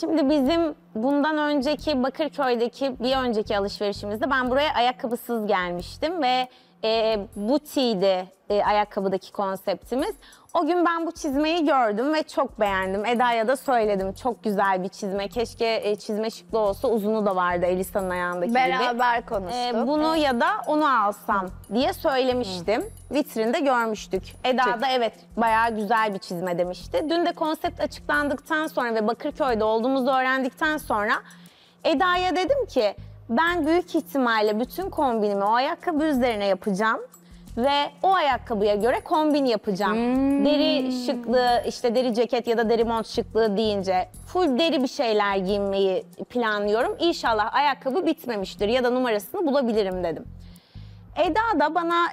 Şimdi bizim bundan önceki Bakırköy'deki bir önceki alışverişimizde ben buraya ayakkabısız gelmiştim ve butiydi ayakkabıdaki konseptimiz. O gün ben bu çizmeyi gördüm ve çok beğendim. Eda'ya da söyledim, çok güzel bir çizme. Keşke çizme şıklı olsa, uzunu da vardı Elisa'nın ayağındaki Beraber gibi. Konuştuk. Bunu ya da onu alsam diye söylemiştim. Vitrinde görmüştük. Eda da evet bayağı güzel bir çizme demişti. Dün de konsept açıklandıktan sonra ve Bakırköy'de olduğumuzu öğrendikten sonra Eda'ya dedim ki ben büyük ihtimalle bütün kombinimi o ayakkabı üzerine yapacağım. Ve o ayakkabıya göre kombin yapacağım. Deri şıklığı, işte deri ceket ya da deri mont şıklığı deyince full deri bir şeyler giymeyi planlıyorum. İnşallah ayakkabı bitmemiştir ya da numarasını bulabilirim dedim. Eda da bana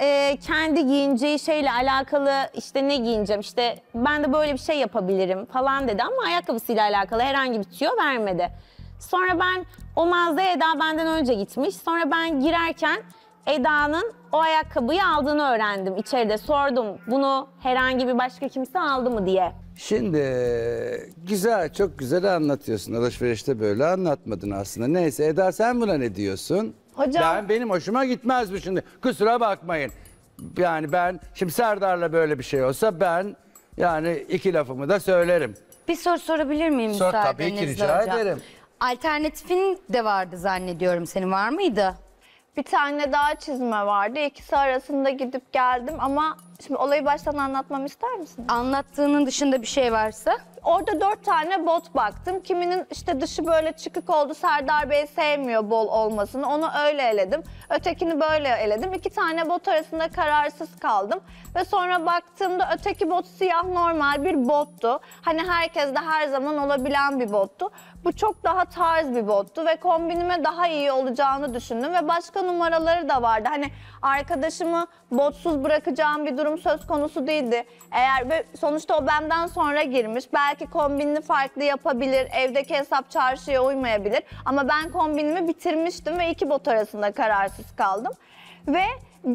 kendi giyineceği şeyle alakalı işte ne giyineceğim, işte ben de böyle bir şey yapabilirim falan dedi ama ayakkabısıyla alakalı herhangi bir tüyo vermedi. Sonra ben o mağazaya Eda benden önce gitmiş, sonra ben girerken Eda'nın o ayakkabıyı aldığını öğrendim. İçeride sordum, bunu herhangi bir başka kimse aldı mı diye. Şimdi güzel, çok güzel anlatıyorsun. Alışverişte böyle anlatmadın aslında. Neyse Eda, sen buna ne diyorsun? Hocam... Benim hoşuma gitmez bu şimdi. Kusura bakmayın. Yani ben, şimdi Serdar'la böyle bir şey olsa ben yani iki lafımı da söylerim. Bir soru sorabilir miyim? Sor tabii ki, rica ederim. Alternatifin de vardı zannediyorum. Senin var mıydı? Bir tane daha çizme vardı. İkisi arasında gidip geldim ama şimdi olayı baştan anlatmamı ister misin? Anlattığının dışında bir şey varsa? Orada 4 tane bot baktım. Kiminin işte dışı böyle çıkık oldu. Serdar Bey sevmiyor bol olmasını. Onu öyle eledim. Ötekini böyle eledim. 2 tane bot arasında kararsız kaldım. Ve sonra baktığımda öteki bot siyah, normal bir bottu. Hani herkes de her zaman olabilen bir bottu. Bu çok daha tarz bir bottu ve kombinime daha iyi olacağını düşündüm. Ve başka numaraları da vardı. Hani arkadaşımı botsuz bırakacağım bir durum söz konusu değildi. Eğer sonuçta o benden sonra girmiş. Belki kombinini farklı yapabilir, evdeki hesap çarşıya uymayabilir. Ama ben kombinimi bitirmiştim ve 2 bot arasında kararsız kaldım. Ve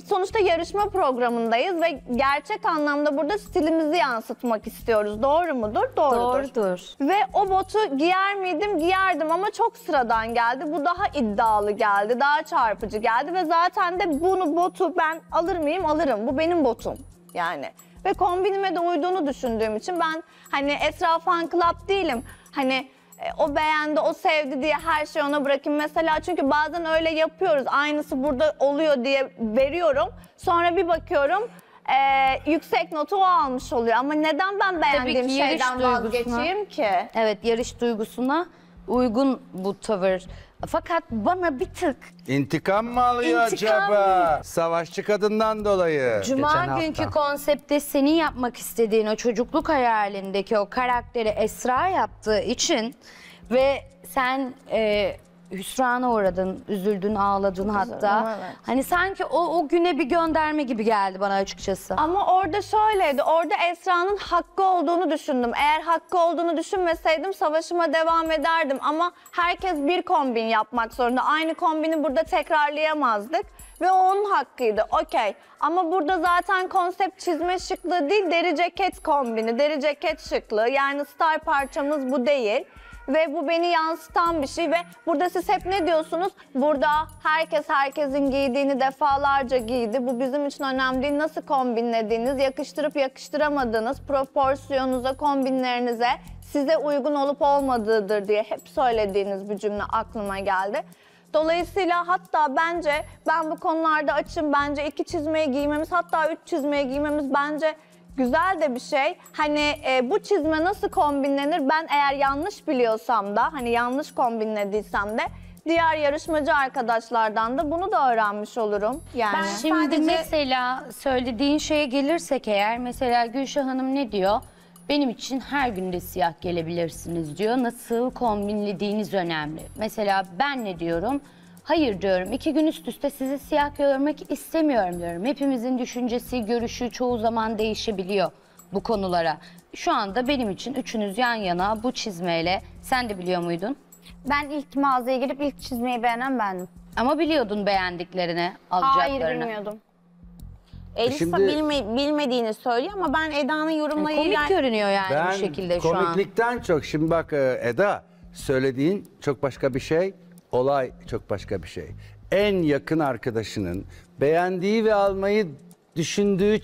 sonuçta yarışma programındayız ve gerçek anlamda burada stilimizi yansıtmak istiyoruz. Doğru mudur? Doğrudur. Doğrudur. Ve o botu giyer miydim? Giyerdim ama çok sıradan geldi. Bu daha iddialı geldi, daha çarpıcı geldi ve zaten de bunu, botu ben alır mıyım? Alırım. Bu benim botum yani. Ve kombinime de uyduğunu düşündüğüm için ben hani Esra fan club değilim. Hani o beğendi, o sevdi diye her şeyi ona bırakayım mesela. Çünkü bazen öyle yapıyoruz. Aynısı burada oluyor diye veriyorum. Sonra bir bakıyorum yüksek notu o almış oluyor. Ama neden ben beğendiğim şeyden vazgeçeyim ki? Evet, yarış duygusuna uygun bu tavır. Fakat bana bir tık... İntikam mı alıyor acaba? Savaşçı kadından dolayı. Cuma günkü konsepte senin yapmak istediğin o çocukluk hayalindeki o karakteri Esra yaptığı için ve sen hüsrana uğradın, üzüldün, ağladın hatta. Evet. Hani sanki o güne bir gönderme gibi geldi bana açıkçası. Ama orada şöyleydi, orada Esra'nın hakkı olduğunu düşündüm. Eğer hakkı olduğunu düşünmeseydim savaşıma devam ederdim. Ama herkes bir kombin yapmak zorunda. Aynı kombini burada tekrarlayamazdık. Ve onun hakkıydı, okey. Ama burada zaten konsept çizme şıklığı değil, deri ceket kombini, deri ceket şıklığı. Yani star parçamız bu değil. Ve bu beni yansıtan bir şey ve burada siz hep ne diyorsunuz? Burada herkes herkesin giydiğini defalarca giydi. Bu bizim için önemli değil. Nasıl kombinlediğiniz, yakıştırıp yakıştıramadığınız, proporsiyonunuza, kombinlerinize size uygun olup olmadığıdır diye hep söylediğiniz bir cümle aklıma geldi. Dolayısıyla hatta bence ben bu konularda açım. Bence 2 çizmeyi giymemiz, hatta 3 çizmeyi giymemiz bence... Güzel de bir şey. Hani bu çizme nasıl kombinlenir? Ben eğer yanlış biliyorsam da, hani yanlış kombinlediysem de diğer yarışmacı arkadaşlardan da bunu da öğrenmiş olurum. Yani. Ben şimdi mesela söylediğin şeye gelirsek eğer, mesela Gülşah Hanım ne diyor? Benim için her günde siyah gelebilirsiniz diyor. Nasıl kombinlediğiniz önemli. Mesela ben ne diyorum? Hayır diyorum, 2 gün üst üste sizi siyah görmek istemiyorum diyorum. Hepimizin düşüncesi, görüşü çoğu zaman değişebiliyor bu konulara. Şu anda benim için 3'ünüz yan yana bu çizmeyle. Sen de biliyor muydun? Ben ilk mağazaya girip ilk çizmeyi beğenen bendim. Ama biliyordun beğendiklerini, alacaklarını. Hayır, bilmiyordum. Elisa bilmediğini söylüyor ama ben Eda'nın yorumlarıyla... Yani komik görünüyor yani ben bu şekilde şu an. Komiklikten çok. Şimdi bak Eda, söylediğin çok başka bir şey, olay çok başka bir şey. En yakın arkadaşının beğendiği ve almayı düşündüğü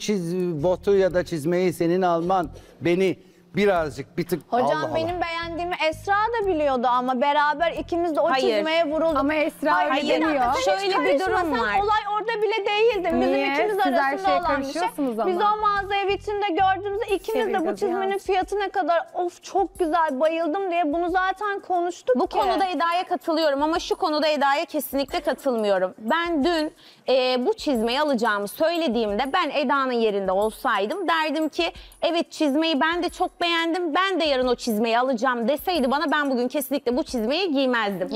botu ya da çizmeyi senin alman beni... Birazcık bir tık hocam Allah benim Allah. Beğendiğimi Esra da biliyordu ama beraber ikimiz de o çizmeye vurulduk. Ama Esra bilmiyor. Şöyle bir durum var. Olay orada bile değildi. Bizim ikimiz arasında olan bir şey. Ama. Biz o mağazaya vitrinde gördüğümüzde ikimiz de bu çizmenin fiyatı ne kadar of çok güzel bayıldım diye bunu zaten konuştuk. Bu konuda Eda'ya katılıyorum ama şu konuda Eda'ya kesinlikle katılmıyorum. Ben dün bu çizmeyi alacağımı söylediğimde ben Eda'nın yerinde olsaydım derdim ki evet çizmeyi ben de çok beğendim. Ben de yarın o çizmeyi alacağım deseydi bana ben bugün kesinlikle bu çizmeyi giymezdim.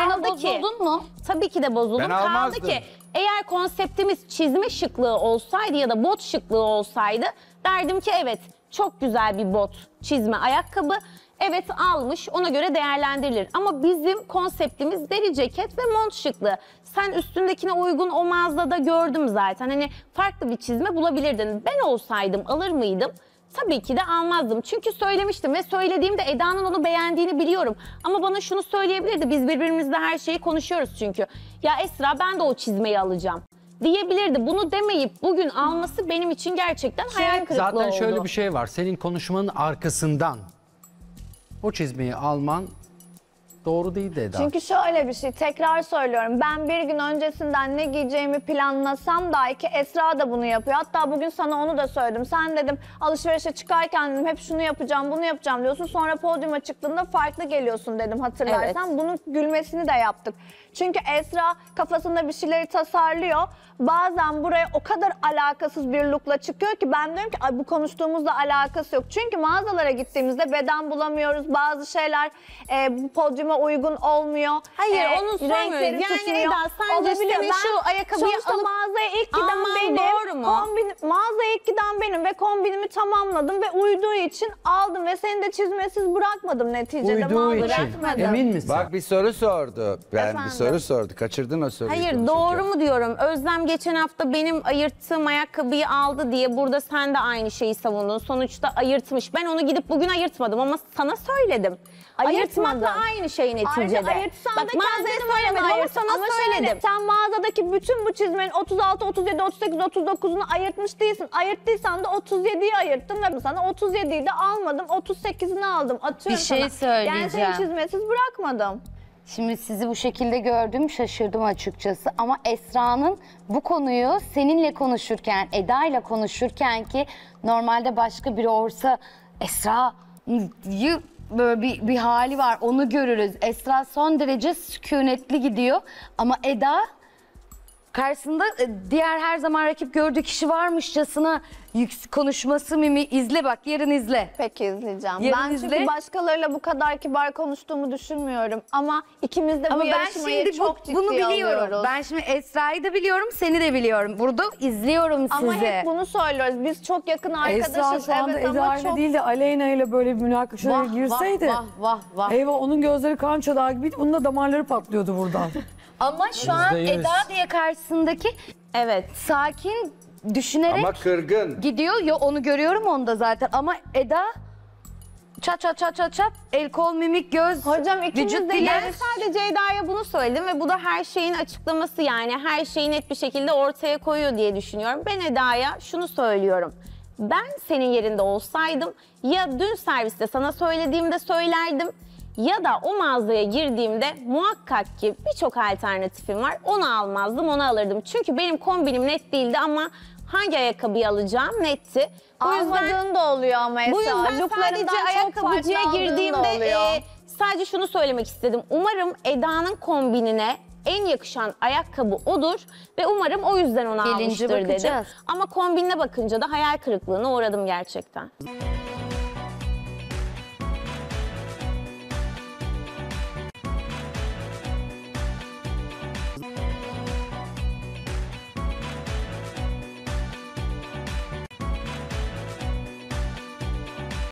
Ben bozuldun mu? Tabii ki de bozuldum. Ben almazdım. Kaldı ki eğer konseptimiz çizme şıklığı olsaydı ya da bot şıklığı olsaydı derdim ki evet çok güzel bir bot çizme ayakkabı. Evet almış ona göre değerlendirilir ama bizim konseptimiz deri ceket ve mont şıklığı. Sen üstündekine uygun o mağazada gördüm zaten hani farklı bir çizme bulabilirdin. Ben olsaydım alır mıydım? Tabii ki de almazdım. Çünkü söylemiştim ve söylediğimde Eda'nın onu beğendiğini biliyorum. Ama bana şunu söyleyebilirdi. Biz birbirimizle her şeyi konuşuyoruz çünkü. Ya Esra ben de o çizmeyi alacağım diyebilirdi. Bunu demeyip bugün alması benim için gerçekten hayal kırıklığı oldu. Zaten şöyle bir şey var. Senin konuşmanın arkasından o çizmeyi alman doğru değil de Eda. Çünkü şöyle bir şey tekrar söylüyorum. Ben bir gün öncesinden ne giyeceğimi planlasam dahi ki Esra da bunu yapıyor. Hatta bugün sana onu da söyledim. Sen dedim alışverişe çıkarken dedim hep şunu yapacağım bunu yapacağım diyorsun. Sonra podyuma çıktığında farklı geliyorsun dedim hatırlarsan. Evet. Bunun gülmesini de yaptık. Çünkü Esra kafasında bir şeyleri tasarlıyor. Bazen buraya o kadar alakasız bir lookla çıkıyor ki ben diyorum ki bu konuştuğumuzda alakası yok. Çünkü mağazalara gittiğimizde beden bulamıyoruz. Bazı şeyler podyuma uygun olmuyor. Hayır onun renkleri tutmuyor. Yani Eda sence senin şu ayakkabıyı alıp mağazaya ilk giden benim. Mağazaya ilk giden benim ve kombinimi tamamladım ve uyduğu için aldım ve seni de çizmesiz bırakmadım neticede. Uyduğu için emin misin? Bak bir soru sordu. Efendim? Bir soru sordu. Kaçırdın o soruyu. Hayır doğru mu diyorum? Özlem geçen hafta benim ayırttığım ayakkabıyı aldı diye burada sen de aynı şeyi savundun. Sonuçta ayırtmış. Ben onu gidip bugün ayırtmadım ama sana söyledim. Ayırtmakla aynı şey neticede. Ayrıca ayırtsan bak, da kendini söylemedim ama sana söyledim. Sen mağazadaki bütün bu çizmenin 36, 37, 38, 39'unu ayırtmış değilsin. Ayırttıysan da 37'yi ayırttın ve sana 37'yi de almadım, 38'ini aldım. Atıyorum bir sana. Şey söyleyeceğim. Yani seni çizmesiz bırakmadım. Şimdi sizi bu şekilde gördüm, şaşırdım açıkçası ama Esra'nın bu konuyu seninle konuşurken, Eda'yla konuşurken ki normalde başka biri olsa Esra'yı böyle bir hali var onu görürüz. Esra son derece sükunetli gidiyor ama Eda karşısında diğer her zaman rakip gördüğü kişi varmışçasına konuşması mimi izle bak yarın izle. Peki izleyeceğim. Yarın ben izle. Çünkü başkalarıyla bu kadar kibar konuştuğumu düşünmüyorum ama ikimiz de bu yarışmayı çok ciddi biliyorum. Alıyoruz. Ben şimdi Esra'yı da biliyorum seni de biliyorum. Burada izliyorum ama sizi. Ama hep bunu söylüyoruz biz çok yakın arkadaşız. Esra şu anda Eda ile değil de Aleyna ile böyle bir münakaşaya girseydi. Vah. Eyvah onun gözleri kamça dağ gibiydi bunun da damarları patlıyordu buradan. Ama şu an Eda diye karşısındaki sakin düşünerek ama kırgın gidiyor. Yo, onu görüyorum onda zaten ama Eda çat el kol mimik göz hocam ikimiz de yani sadece Eda'ya bunu söyledim ve bu da her şeyin açıklaması yani her şeyi net bir şekilde ortaya koyuyor diye düşünüyorum. Ben Eda'ya şunu söylüyorum. Ben senin yerinde olsaydım ya dün serviste sana söylediğimde söylerdim. Ya da o mağazaya girdiğimde muhakkak ki birçok alternatifim var. Onu almazdım, onu alırdım. Çünkü benim kombinim net değildi ama hangi ayakkabıyı alacağım netti. Bu yüzden da oluyor ama Esra. Bu yüzden sadece ayakkabıcıya girdiğimde sadece şunu söylemek istedim. Umarım Eda'nın kombinine en yakışan ayakkabı odur ve umarım o yüzden onu almıştır dedim. Ama kombinine bakınca da hayal kırıklığına uğradım gerçekten.